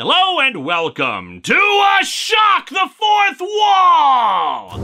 Hello and welcome to A Shock the Fourth Wall!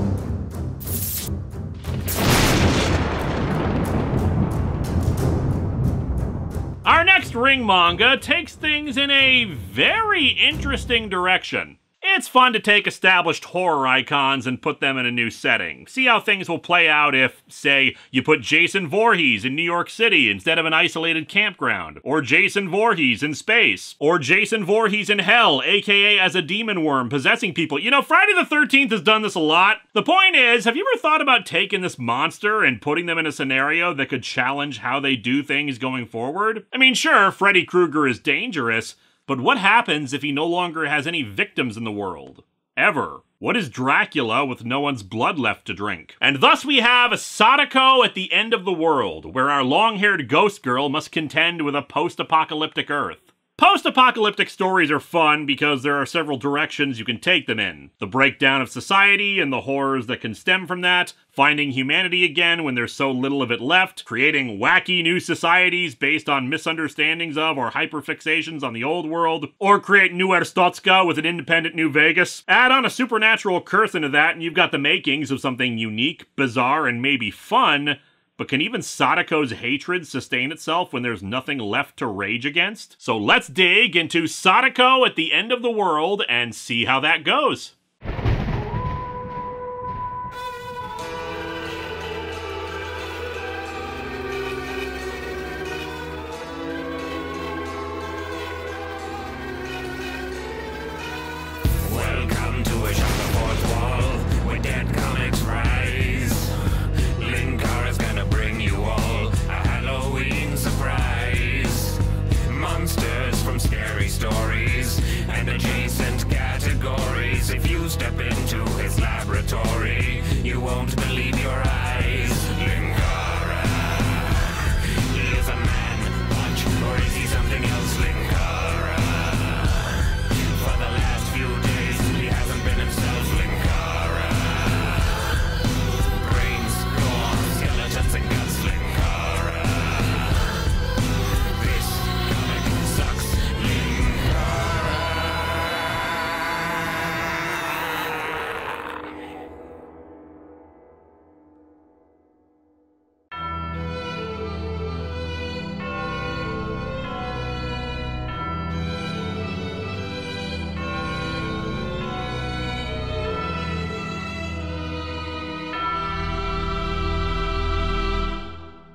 Our next Ring manga takes things in a very interesting direction. It's fun to take established horror icons and put them in a new setting. See how things will play out if, say, you put Jason Voorhees in New York City instead of an isolated campground, or Jason Voorhees in space, or Jason Voorhees in hell, aka as a demon worm possessing people. You know, Friday the 13th has done this a lot. The point is, have you ever thought about taking this monster and putting them in a scenario that could challenge how they do things going forward? I mean, sure, Freddy Krueger is dangerous, but what happens if he no longer has any victims in the world? Ever? What is Dracula with no one's blood left to drink? And thus we have Sadako at the End of the World, where our long-haired ghost girl must contend with a post-apocalyptic Earth. Post-apocalyptic stories are fun because there are several directions you can take them in. The breakdown of society and the horrors that can stem from that, finding humanity again when there's so little of it left, creating wacky new societies based on misunderstandings of or hyperfixations on the old world, or create new Erstotska with an independent New Vegas. Add on a supernatural curse into that and you've got the makings of something unique, bizarre, and maybe fun. But can even Sadako's hatred sustain itself when there's nothing left to rage against? So let's dig into Sadako at the End of the World and see how that goes.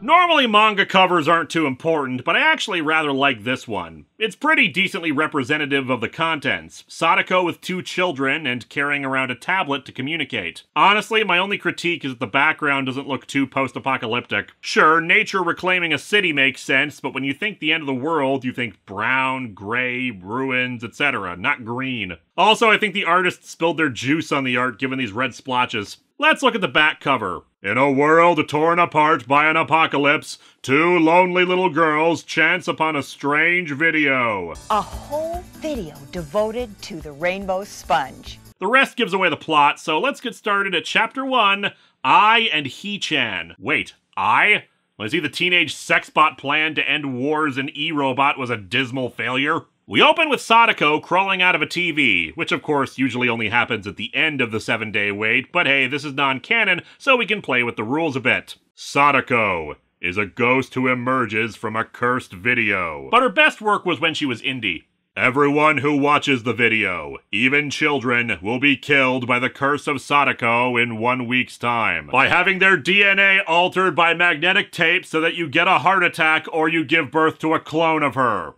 Normally manga covers aren't too important, but I actually rather like this one. It's pretty decently representative of the contents. Sadako with two children and carrying around a tablet to communicate. Honestly, my only critique is that the background doesn't look too post-apocalyptic. Sure, nature reclaiming a city makes sense, but when you think the end of the world, you think brown, gray, ruins, etc., not green. Also, I think the artists spilled their juice on the art given these red splotches. Let's look at the back cover. In a world torn apart by an apocalypse, two lonely little girls chance upon a strange video. A whole video devoted to the Rainbow Sponge. The rest gives away the plot, so let's get started at Chapter 1, I and He-chan. Wait, I? Was he the teenage sexbot plan to end wars and E-Robot was a dismal failure? We open with Sadako crawling out of a TV, which of course usually only happens at the end of the 7-day wait, but hey, this is non-canon, so we can play with the rules a bit. Sadako is a ghost who emerges from a cursed video. But her best work was when she was indie. Everyone who watches the video, even children, will be killed by the curse of Sadako in 1 week's time. By having their DNA altered by magnetic tape so that you get a heart attack or you give birth to a clone of her.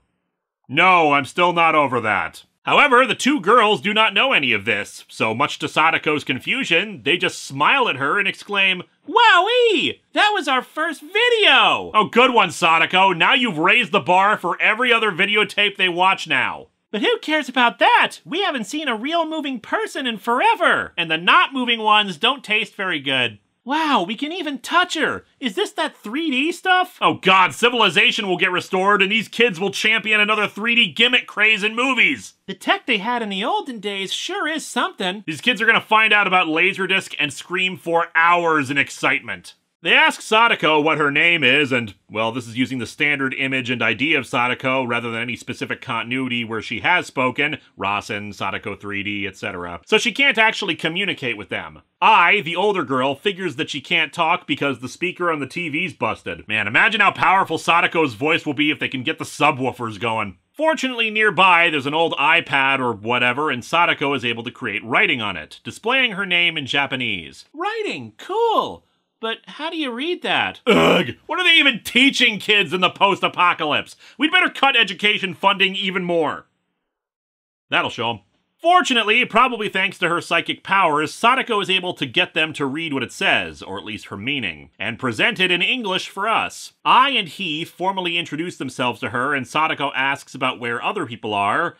No, I'm still not over that. However, the two girls do not know any of this, so much to Sadako's confusion, they just smile at her and exclaim, "Wowee! That was our first video!" Oh, good one, Sadako. Now you've raised the bar for every other videotape they watch now. But who cares about that? We haven't seen a real moving person in forever, and the not moving ones don't taste very good. Wow, we can even touch her! Is this that 3D stuff? Oh god, civilization will get restored and these kids will champion another 3D gimmick craze in movies! The tech they had in the olden days sure is something. These kids are gonna find out about LaserDisc and scream for hours in excitement. They ask Sadako what her name is, and, well, this is using the standard image and idea of Sadako rather than any specific continuity where she has spoken, Rasen, Sadako 3D, etc. So she can't actually communicate with them. I, the older girl, figures that she can't talk because the speaker on the TV's busted. Man, imagine how powerful Sadako's voice will be if they can get the subwoofers going. Fortunately, nearby, there's an old iPad or whatever, and Sadako is able to create writing on it, displaying her name in Japanese. Writing? Cool! But how do you read that? Ugh! What are they even teaching kids in the post-apocalypse? We'd better cut education funding even more. That'll show them. Fortunately, probably thanks to her psychic powers, Sadako is able to get them to read what it says, or at least her meaning, and present it in English for us. I and he formally introduce themselves to her, and Sadako asks about where other people are,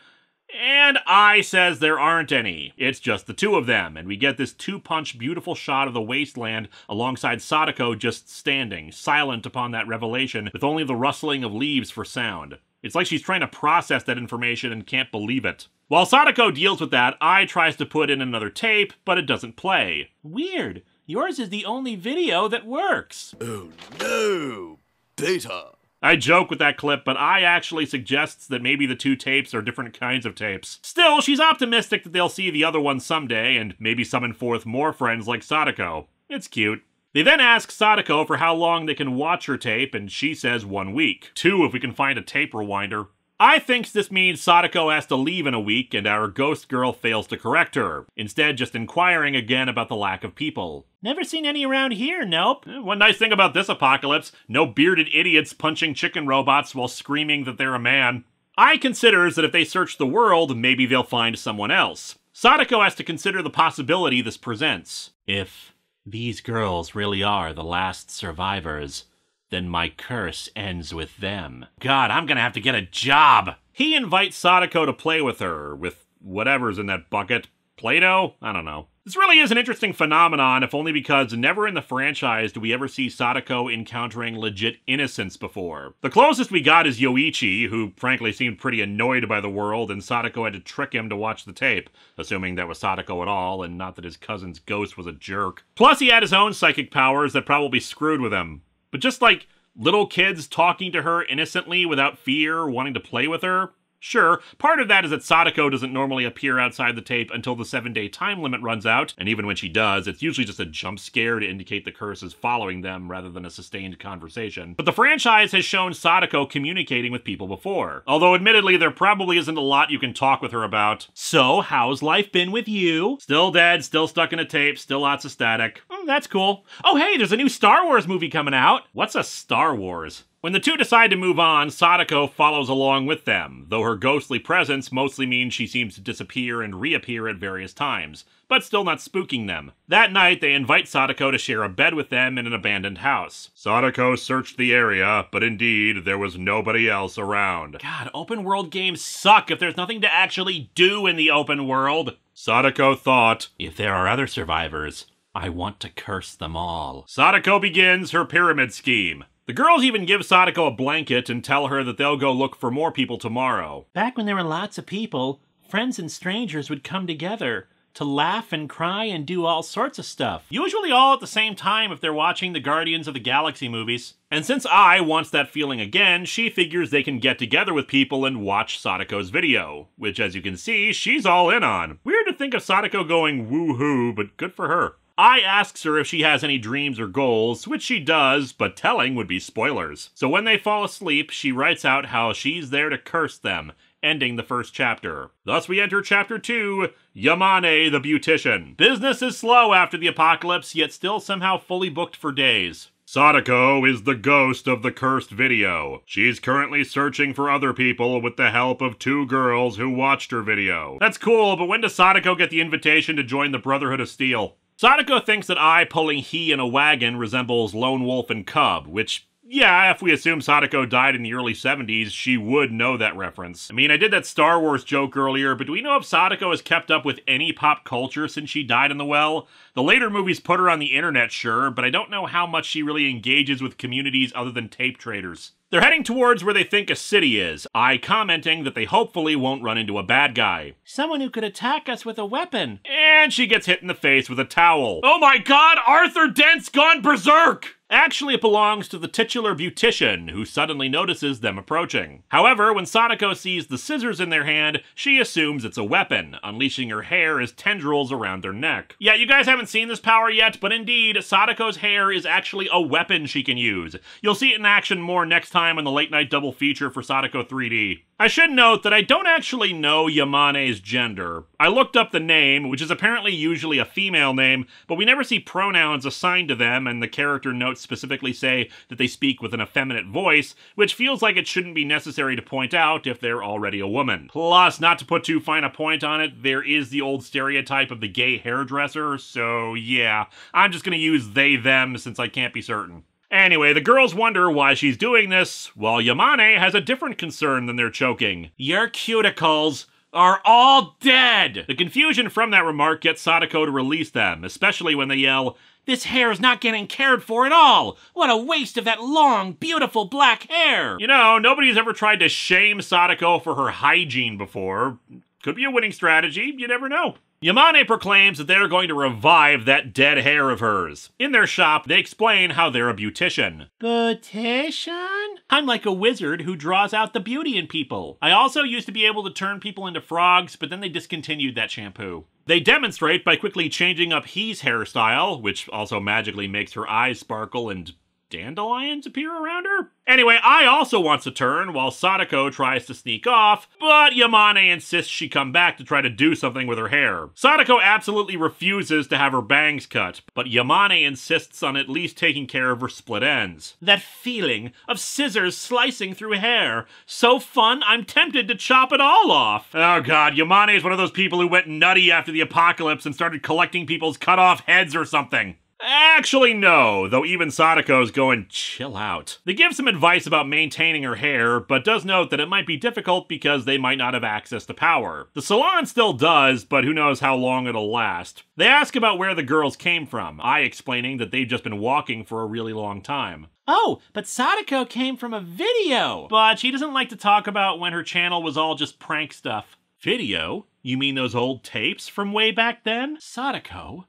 and I says there aren't any. It's just the two of them, and we get this two-punch beautiful shot of the wasteland alongside Sadako just standing, silent upon that revelation, with only the rustling of leaves for sound. It's like she's trying to process that information and can't believe it. While Sadako deals with that, I tries to put in another tape, but it doesn't play. Weird. Yours is the only video that works. Oh no, data. I joke with that clip, but I actually suggests that maybe the two tapes are different kinds of tapes. Still, she's optimistic that they'll see the other one someday, and maybe summon forth more friends like Sadako. It's cute. They then ask Sadako for how long they can watch her tape, and she says 1 week. 2 if we can find a tape rewinder. I think this means Sadako has to leave in a week, and our ghost girl fails to correct her, instead just inquiring again about the lack of people. Never seen any around here, nope. One nice thing about this apocalypse, no bearded idiots punching chicken robots while screaming that they're a man. I considers that if they search the world, maybe they'll find someone else. Sadako has to consider the possibility this presents. If these girls really are the last survivors, then my curse ends with them. God, I'm gonna have to get a job! He invites Sadako to play with her, with whatever's in that bucket. Play-Doh? I don't know. This really is an interesting phenomenon, if only because never in the franchise do we ever see Sadako encountering legit innocence before. The closest we got is Yoichi, who frankly seemed pretty annoyed by the world, and Sadako had to trick him to watch the tape, assuming that was Sadako at all, and not that his cousin's ghost was a jerk. Plus he had his own psychic powers that probably screwed with him. But just like little kids talking to her innocently without fear, wanting to play with her? Sure, part of that is that Sadako doesn't normally appear outside the tape until the 7-day time limit runs out, and even when she does, it's usually just a jump scare to indicate the curse is following them rather than a sustained conversation. But the franchise has shown Sadako communicating with people before, although admittedly there probably isn't a lot you can talk with her about. So, how's life been with you? Still dead, still stuck in a tape, still lots of static. That's cool. Oh hey, there's a new Star Wars movie coming out! What's a Star Wars? When the two decide to move on, Sadako follows along with them, though her ghostly presence mostly means she seems to disappear and reappear at various times, but still not spooking them. That night, they invite Sadako to share a bed with them in an abandoned house. Sadako searched the area, but indeed, there was nobody else around. God, open world games suck if there's nothing to actually do in the open world. Sadako thought, if there are other survivors, I want to curse them all. Sadako begins her pyramid scheme. The girls even give Sadako a blanket and tell her that they'll go look for more people tomorrow. Back when there were lots of people, friends and strangers would come together to laugh and cry and do all sorts of stuff. Usually all at the same time if they're watching the Guardians of the Galaxy movies. And since I wants that feeling again, she figures they can get together with people and watch Sadako's video, which as you can see, she's all in on. Weird to think of Sadako going woo-hoo, but good for her. I asks her if she has any dreams or goals, which she does, but telling would be spoilers. So when they fall asleep, she writes out how she's there to curse them, ending the first chapter. Thus we enter chapter 2, Yamane the Beautician. Business is slow after the apocalypse, yet still somehow fully booked for days. Sadako is the ghost of the cursed video. She's currently searching for other people with the help of two girls who watched her video. That's cool, but when does Sadako get the invitation to join the Brotherhood of Steel? Sadako thinks that I pulling he in a wagon resembles Lone Wolf and Cub, which, yeah, if we assume Sadako died in the early 70s, she would know that reference. I mean, I did that Star Wars joke earlier, but do we know if Sadako has kept up with any pop culture since she died in the well? The later movies put her on the internet, sure, but I don't know how much she really engages with communities other than tape traders. They're heading towards where they think a city is, I commenting that they hopefully won't run into a bad guy. Someone who could attack us with a weapon. And she gets hit in the face with a towel. Oh my god, Arthur Dent's gone berserk! Actually, it belongs to the titular beautician, who suddenly notices them approaching. However, when Sadako sees the scissors in their hand, she assumes it's a weapon, unleashing her hair as tendrils around their neck. Yeah, you guys haven't seen this power yet, but indeed, Sadako's hair is actually a weapon she can use. You'll see it in action more next time in the late night double feature for Sadako 3D. I should note that I don't actually know Yamane's gender. I looked up the name, which is apparently usually a female name, but we never see pronouns assigned to them, and the character notes specifically say that they speak with an effeminate voice, which feels like it shouldn't be necessary to point out if they're already a woman. Plus, not to put too fine a point on it, there is the old stereotype of the gay hairdresser, so yeah, I'm just gonna use they, them, since I can't be certain. Anyway, the girls wonder why she's doing this, while Yamane has a different concern than their choking. Your cuticles are all dead! The confusion from that remark gets Sadako to release them, especially when they yell, "This hair is not getting cared for at all! What a waste of that long, beautiful black hair!" You know, nobody's ever tried to shame Sadako for her hygiene before. Could be a winning strategy, you never know. Yamane proclaims that they're going to revive that dead hair of hers. In their shop, they explain how they're a beautician. Beautician? I'm like a wizard who draws out the beauty in people. I also used to be able to turn people into frogs, but then they discontinued that shampoo. They demonstrate by quickly changing up He's hairstyle, which also magically makes her eyes sparkle and dandelions appear around her? Anyway, I also wants a turn while Sadako tries to sneak off, but Yamane insists she come back to try to do something with her hair. Sadako absolutely refuses to have her bangs cut, but Yamane insists on at least taking care of her split ends. That feeling of scissors slicing through hair. So fun, I'm tempted to chop it all off. Oh god, Yamane is one of those people who went nutty after the apocalypse and started collecting people's cut-off heads or something. Actually, no, though even Sadako's going, chill out. They give some advice about maintaining her hair, but does note that it might be difficult because they might not have access to power. The salon still does, but who knows how long it'll last. They ask about where the girls came from, I explaining that they've just been walking for a really long time. Oh, but Sadako came from a video! But she doesn't like to talk about when her channel was all just prank stuff. Video? You mean those old tapes from way back then? Sadako?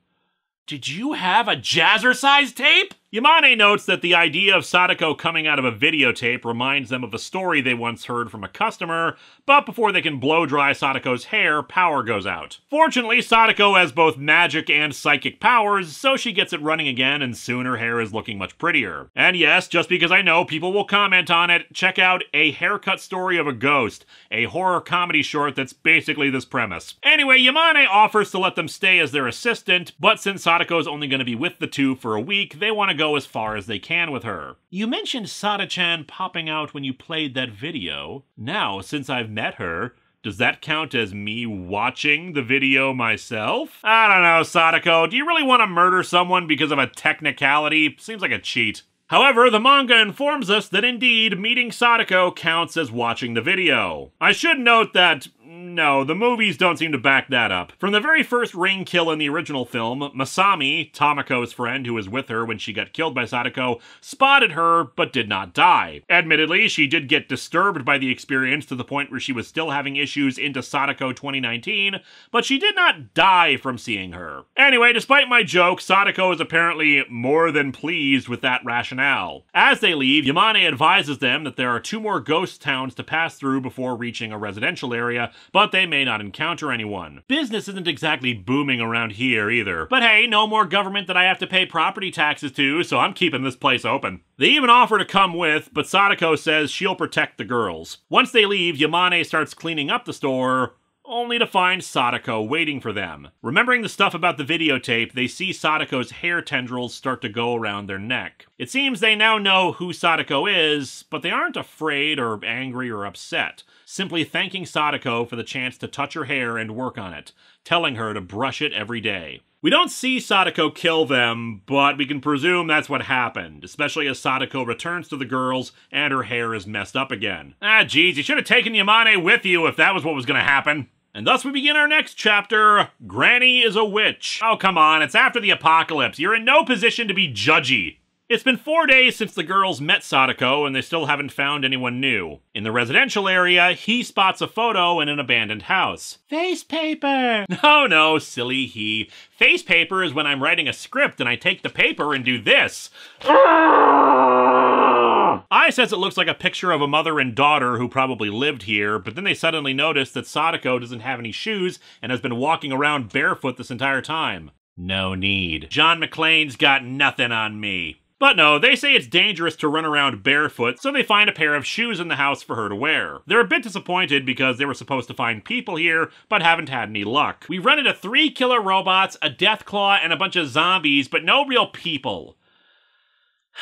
Did you have a Jazzercise tape? Yamane notes that the idea of Sadako coming out of a videotape reminds them of a story they once heard from a customer, but before they can blow dry Sadako's hair, power goes out. Fortunately, Sadako has both magic and psychic powers, so she gets it running again and soon her hair is looking much prettier. And yes, just because I know people will comment on it, check out A Haircut Story of a Ghost, a horror comedy short that's basically this premise. Anyway, Yamane offers to let them stay as their assistant, but since Sadako's only going to be with the two for a week, they want to go as far as they can with her. You mentioned Sada-chan popping out when you played that video. Now, since I've met her, does that count as me watching the video myself? I don't know, Sadako. Do you really want to murder someone because of a technicality? Seems like a cheat. However, the manga informs us that indeed, meeting Sadako counts as watching the video. I should note that no, the movies don't seem to back that up. From the very first ring kill in the original film, Masami, Tamako's friend who was with her when she got killed by Sadako, spotted her but did not die. Admittedly, she did get disturbed by the experience to the point where she was still having issues into Sadako 2019, but she did not die from seeing her. Anyway, despite my joke, Sadako is apparently more than pleased with that rationale. As they leave, Yamane advises them that there are two more ghost towns to pass through before reaching a residential area, but they may not encounter anyone. Business isn't exactly booming around here either. But hey, no more government that I have to pay property taxes to, so I'm keeping this place open. They even offer to come with, but Sadako says she'll protect the girls. Once they leave, Yamane starts cleaning up the store, only to find Sadako waiting for them. Remembering the stuff about the videotape, they see Sadako's hair tendrils start to go around their neck. It seems they now know who Sadako is, but they aren't afraid or angry or upset, simply thanking Sadako for the chance to touch her hair and work on it, telling her to brush it every day. We don't see Sadako kill them, but we can presume that's what happened, especially as Sadako returns to the girls and her hair is messed up again. Ah, geez, you should have taken Yamane with you if that was what was gonna happen. And thus we begin our next chapter, Granny is a Witch. Oh, come on, it's after the apocalypse. You're in no position to be judgy. It's been 4 days since the girls met Sadako, and they still haven't found anyone new. In the residential area, he spots a photo in an abandoned house. Face paper! No, silly he. Face paper is when I'm writing a script and I take the paper and do this. I says it looks like a picture of a mother and daughter who probably lived here, but then they suddenly notice that Sadako doesn't have any shoes and has been walking around barefoot this entire time. No need. John McClane's got nothing on me. But no, they say it's dangerous to run around barefoot, so they find a pair of shoes in the house for her to wear. They're a bit disappointed because they were supposed to find people here, but haven't had any luck. We run into 3 killer robots, a deathclaw, and a bunch of zombies, but no real people.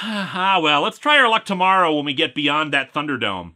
Well, let's try our luck tomorrow when we get beyond that Thunderdome.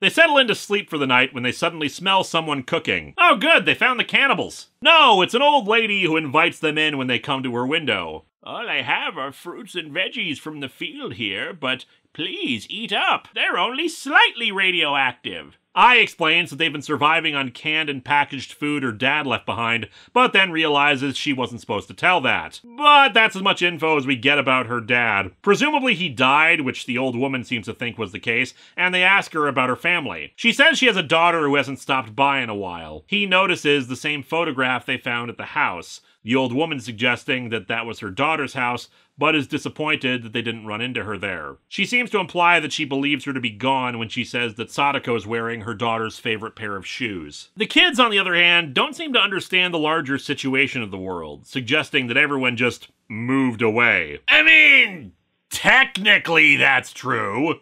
They settle into sleep for the night when they suddenly smell someone cooking. Oh good, they found the cannibals. No, it's an old lady who invites them in when they come to her window. All I have are fruits and veggies from the field here, but please eat up. They're only slightly radioactive. I explains that they've been surviving on canned and packaged food her dad left behind, but then realizes she wasn't supposed to tell that. But that's as much info as we get about her dad. Presumably he died, which the old woman seems to think was the case, and they ask her about her family. She says she has a daughter who hasn't stopped by in a while. He notices the same photograph they found at the house, the old woman suggesting that that was her daughter's house, but is disappointed that they didn't run into her there. She seems to imply that she believes her to be gone when she says that Sadako is wearing her daughter's favorite pair of shoes. The kids, on the other hand, don't seem to understand the larger situation of the world, suggesting that everyone just moved away. I mean, technically that's true.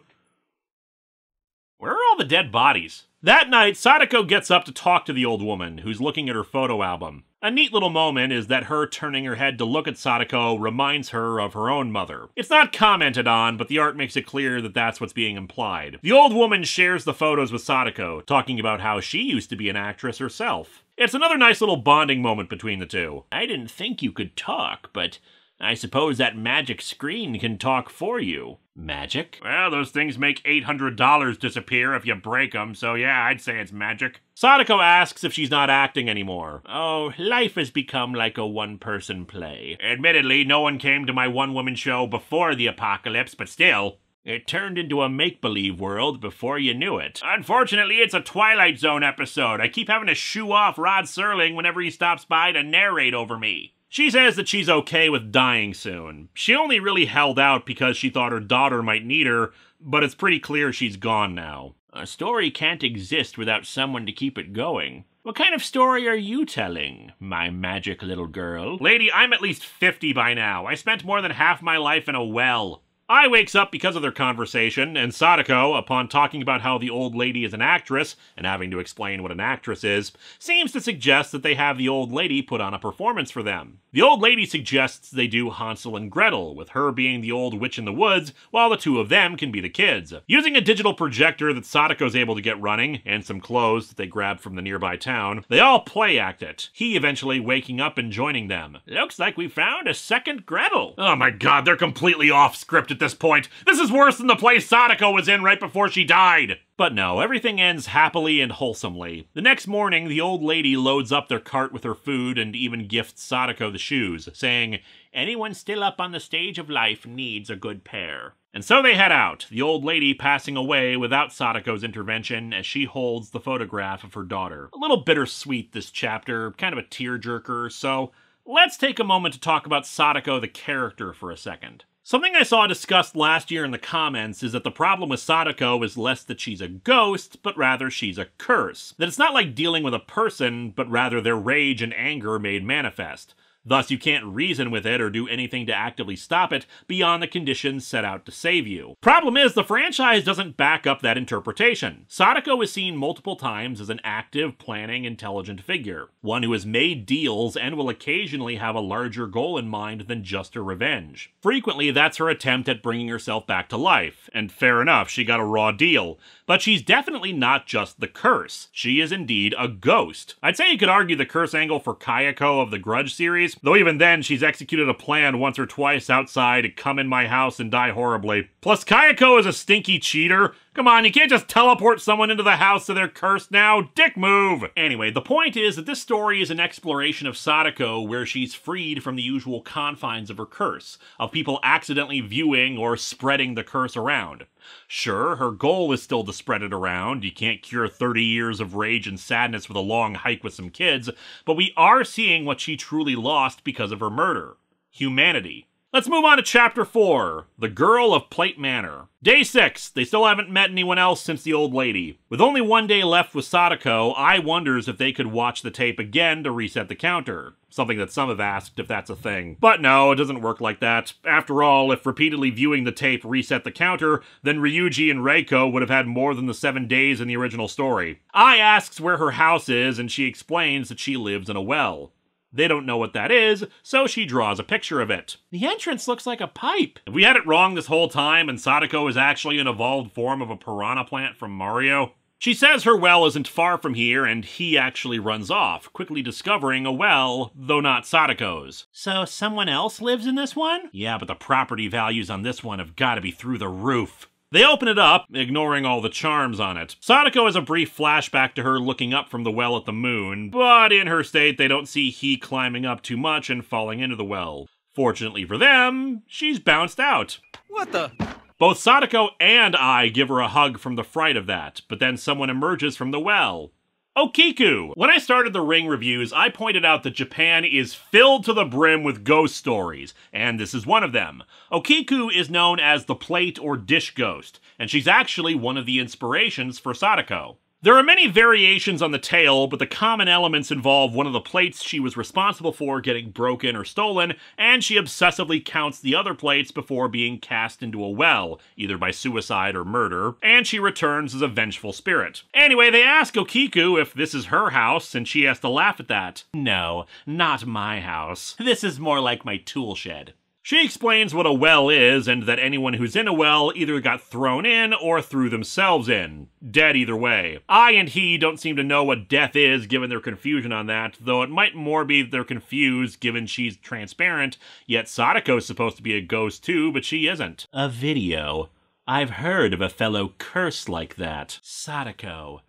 Where are all the dead bodies? That night, Sadako gets up to talk to the old woman, who's looking at her photo album. A neat little moment is that her turning her head to look at Sadako reminds her of her own mother. It's not commented on, but the art makes it clear that that's what's being implied. The old woman shares the photos with Sadako, talking about how she used to be an actress herself. It's another nice little bonding moment between the two. I didn't think you could talk, but I suppose that magic screen can talk for you. Magic? Well, those things make $800 disappear if you break them, so yeah, I'd say it's magic. Sadako asks if she's not acting anymore. Oh, life has become like a one-person play. Admittedly, no one came to my one-woman show before the apocalypse, but still, it turned into a make-believe world before you knew it. Unfortunately, it's a Twilight Zone episode. I keep having to shoo off Rod Serling whenever he stops by to narrate over me. She says that she's okay with dying soon. She only really held out because she thought her daughter might need her, but it's pretty clear she's gone now. A story can't exist without someone to keep it going. What kind of story are you telling, my magic little girl? Lady, I'm at least 50 by now. I spent more than half my life in a well. I wakes up because of their conversation, and Sadako, upon talking about how the old lady is an actress, and having to explain what an actress is, seems to suggest that they have the old lady put on a performance for them. The old lady suggests they do Hansel and Gretel, with her being the old witch in the woods, while the two of them can be the kids. Using a digital projector that Sadako's able to get running, and some clothes that they grabbed from the nearby town, they all play act it, he eventually waking up and joining them. Looks like we found a second Gretel. Oh my god, they're completely off script at this point. This is worse than the place Sadako was in right before she died. But no, everything ends happily and wholesomely. The next morning, the old lady loads up their cart with her food and even gifts Sadako the shoes, saying, "Anyone still up on the stage of life needs a good pair." And so they head out, the old lady passing away without Sadako's intervention as she holds the photograph of her daughter. A little bittersweet this chapter, kind of a tearjerker, so let's take a moment to talk about Sadako the character for a second. Something I saw discussed last year in the comments is that the problem with Sadako is less that she's a ghost, but rather she's a curse. That it's not like dealing with a person, but rather their rage and anger made manifest. Thus, you can't reason with it or do anything to actively stop it beyond the conditions set out to save you. Problem is, the franchise doesn't back up that interpretation. Sadako is seen multiple times as an active, planning, intelligent figure. One who has made deals and will occasionally have a larger goal in mind than just her revenge. Frequently, that's her attempt at bringing herself back to life. And fair enough, she got a raw deal. But she's definitely not just the curse. She is indeed a ghost. I'd say you could argue the curse angle for Kayako of the Grudge series, though even then, she's executed a plan once or twice outside to come in my house and die horribly. Plus, Kayako is a stinky cheater. Come on, you can't just teleport someone into the house so they're cursed now. Dick move! Anyway, the point is that this story is an exploration of Sadako where she's freed from the usual confines of her curse, of people accidentally viewing or spreading the curse around. Sure, her goal is still to spread it around. You can't cure 30 years of rage and sadness with a long hike with some kids, but we are seeing what she truly lost because of her murder. Humanity. Let's move on to Chapter 4, The Girl of Plate Manor. Day 6, they still haven't met anyone else since the old lady. With only one day left with Sadako, I wonders if they could watch the tape again to reset the counter. Something that some have asked if that's a thing. But no, it doesn't work like that. After all, if repeatedly viewing the tape reset the counter, then Ryuji and Reiko would have had more than the 7 days in the original story. I asks where her house is, and she explains that she lives in a well. They don't know what that is, so she draws a picture of it. The entrance looks like a pipe. If we had it wrong this whole time and Sadako is actually an evolved form of a piranha plant from Mario. She says her well isn't far from here and he actually runs off, quickly discovering a well, though not Sadako's. So someone else lives in this one? Yeah, but the property values on this one have got to be through the roof. They open it up, ignoring all the charms on it. Sadako has a brief flashback to her looking up from the well at the moon, but in her state they don't see he climbing up too much and falling into the well. Fortunately for them, she's bounced out. What the? Both Sadako and I give her a hug from the fright of that, but then someone emerges from the well. Okiku! When I started the Ring reviews, I pointed out that Japan is filled to the brim with ghost stories, and this is one of them. Okiku is known as the plate or dish ghost, and she's actually one of the inspirations for Sadako. There are many variations on the tale, but the common elements involve one of the plates she was responsible for getting broken or stolen, and she obsessively counts the other plates before being cast into a well, either by suicide or murder, and she returns as a vengeful spirit. Anyway, they ask Okiku if this is her house, and she has to laugh at that. No, not my house. This is more like my tool shed. She explains what a well is, and that anyone who's in a well either got thrown in or threw themselves in. Dead either way. I and he don't seem to know what death is given their confusion on that, though it might more be that they're confused given she's transparent, yet Sadako's supposed to be a ghost too, but she isn't. A video. I've heard of a fellow cursed like that. Sadako.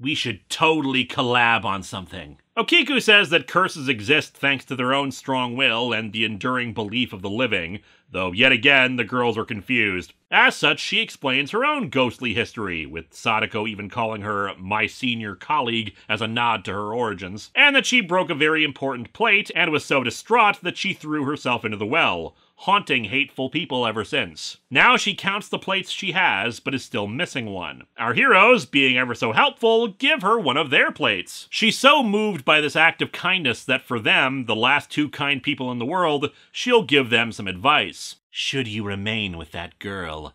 We should totally collab on something. Okiku says that curses exist thanks to their own strong will and the enduring belief of the living, though yet again the girls are confused. As such, she explains her own ghostly history, with Sadako even calling her my senior colleague as a nod to her origins, and that she broke a very important plate and was so distraught that she threw herself into the well, haunting hateful people ever since. Now she counts the plates she has, but is still missing one. Our heroes, being ever so helpful, give her one of their plates. She's so moved by this act of kindness that for them, the last two kind people in the world, she'll give them some advice. Should you remain with that girl,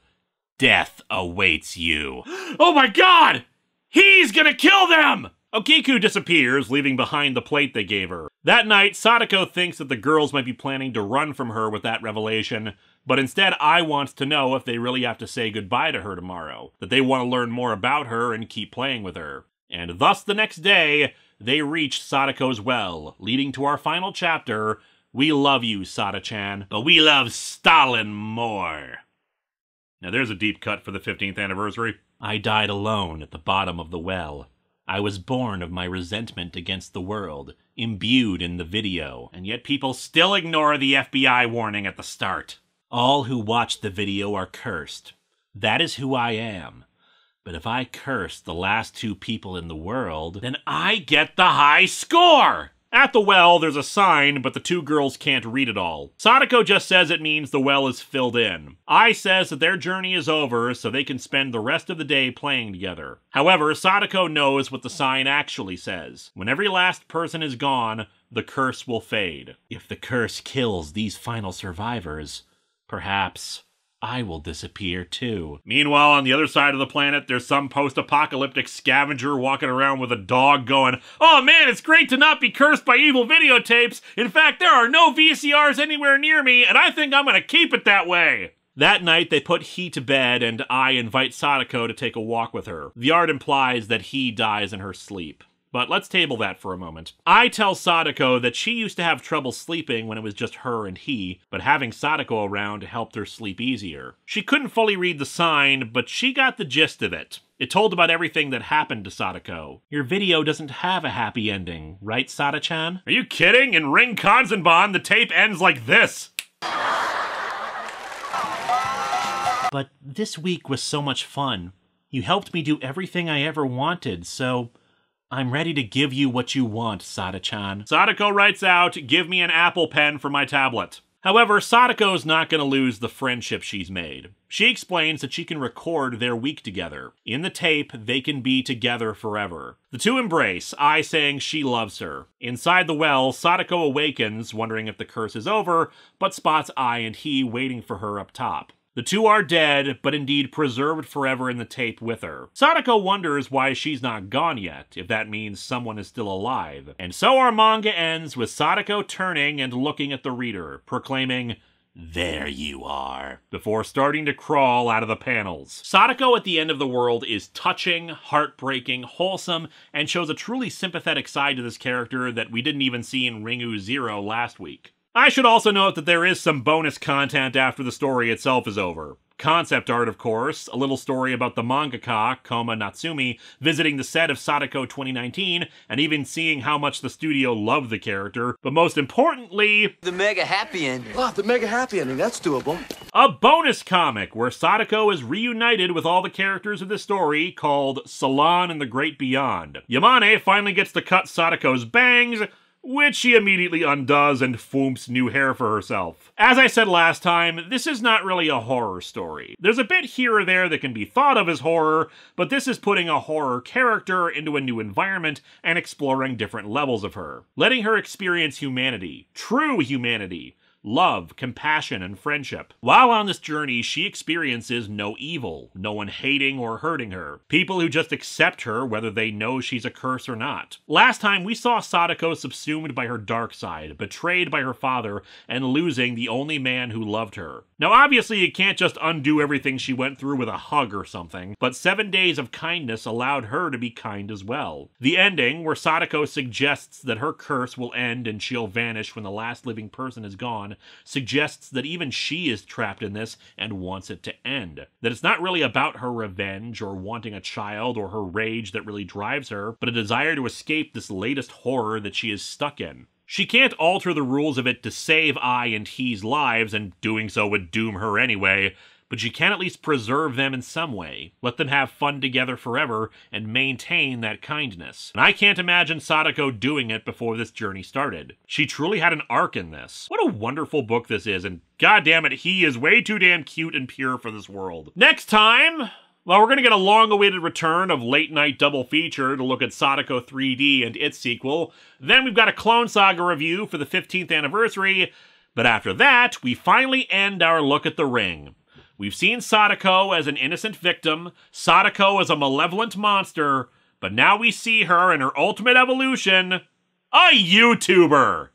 death awaits you. Oh my god! He's gonna kill them! Okiku disappears, leaving behind the plate they gave her. That night, Sadako thinks that the girls might be planning to run from her with that revelation, but instead I wants to know if they really have to say goodbye to her tomorrow, that they want to learn more about her and keep playing with her. And thus the next day, they reach Sadako's well, leading to our final chapter, We Love You, Sada-chan, but we love Stalin more. Now there's a deep cut for the 15th anniversary. I died alone at the bottom of the well. I was born of my resentment against the world, imbued in the video, and yet people still ignore the FBI warning at the start. All who watch the video are cursed. That is who I am. But if I curse the last two people in the world, then I get the high score! At the well, there's a sign, but the two girls can't read it all. Sadako just says it means the well is filled in. I says that their journey is over, so they can spend the rest of the day playing together. However, Sadako knows what the sign actually says. When every last person is gone, the curse will fade. If the curse kills these final survivors, perhaps I will disappear too. Meanwhile, on the other side of the planet, there's some post-apocalyptic scavenger walking around with a dog going, "Oh man, it's great to not be cursed by evil videotapes. In fact, there are no VCRs anywhere near me, and I think I'm gonna keep it that way." That night, they put He to bed, and I invite Sadako to take a walk with her. The art implies that He dies in her sleep. But let's table that for a moment. I tell Sadako that she used to have trouble sleeping when it was just her and he, but having Sadako around helped her sleep easier. She couldn't fully read the sign, but she got the gist of it. It told about everything that happened to Sadako. Your video doesn't have a happy ending, right, Sada-chan? Are you kidding? In Ring Kanzenban, the tape ends like this. But this week was so much fun. You helped me do everything I ever wanted, so I'm ready to give you what you want, Sada-chan. Sadako writes out, give me an Apple pen for my tablet. However, Sadako's not going to lose the friendship she's made. She explains that she can record their week together. In the tape, they can be together forever. The two embrace, I saying she loves her. Inside the well, Sadako awakens, wondering if the curse is over, but spots I and he waiting for her up top. The two are dead, but indeed preserved forever in the tape with her. Sadako wonders why she's not gone yet, if that means someone is still alive. And so our manga ends with Sadako turning and looking at the reader, proclaiming, "There you are," before starting to crawl out of the panels. Sadako at the End of the World is touching, heartbreaking, wholesome, and shows a truly sympathetic side to this character that we didn't even see in Ringu Zero last week. I should also note that there is some bonus content after the story itself is over. Concept art, of course, a little story about the mangaka, Koma Natsumi, visiting the set of Sadako 2019, and even seeing how much the studio loved the character, but most importantly, the mega happy ending. Oh, the mega happy ending, that's doable. A bonus comic where Sadako is reunited with all the characters of the story called Salon and the Great Beyond. Yamane finally gets to cut Sadako's bangs, which she immediately undoes and fooms new hair for herself. As I said last time, this is not really a horror story. There's a bit here or there that can be thought of as horror, but this is putting a horror character into a new environment and exploring different levels of her. Letting her experience humanity, true humanity, love, compassion, and friendship. While on this journey, she experiences no evil, no one hating or hurting her. People who just accept her whether they know she's a curse or not. Last time, we saw Sadako subsumed by her dark side, betrayed by her father, and losing the only man who loved her. Now obviously you can't just undo everything she went through with a hug or something, but 7 days of kindness allowed her to be kind as well. The ending, where Sadako suggests that her curse will end and she'll vanish when the last living person is gone, suggests that even she is trapped in this and wants it to end. That it's not really about her revenge or wanting a child or her rage that really drives her, but a desire to escape this latest horror that she is stuck in. She can't alter the rules of it to save I and he's lives, and doing so would doom her anyway, but she can at least preserve them in some way, let them have fun together forever, and maintain that kindness. And I can't imagine Sadako doing it before this journey started. She truly had an arc in this. What a wonderful book this is, and goddammit, he is way too damn cute and pure for this world. Next time, well, we're going to get a long-awaited return of Late Night Double Feature to look at Sadako 3D and its sequel. Then we've got a Clone Saga review for the 15th anniversary, but after that, we finally end our look at The Ring. We've seen Sadako as an innocent victim, Sadako as a malevolent monster, but now we see her in her ultimate evolution, a YouTuber!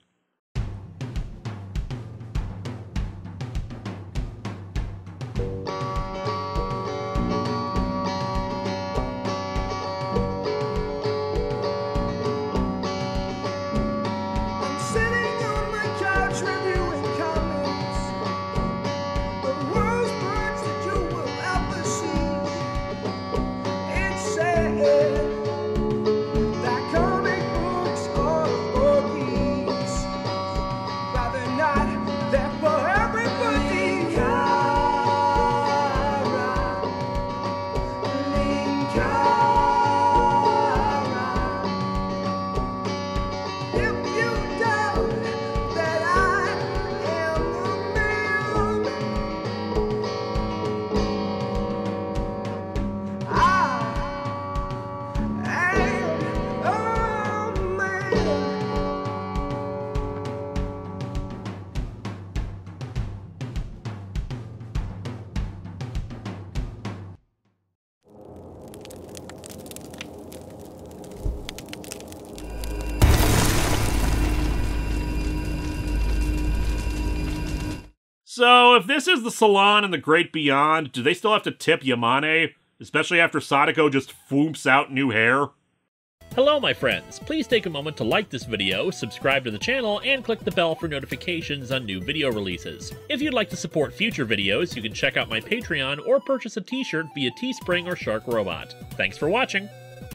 So, if this is the Salon and the Great Beyond, do they still have to tip Yamane? Especially after Sadako just foomps out new hair? Hello my friends, please take a moment to like this video, subscribe to the channel, and click the bell for notifications on new video releases. If you'd like to support future videos, you can check out my Patreon or purchase a t-shirt via Teespring or Shark Robot. Thanks for watching!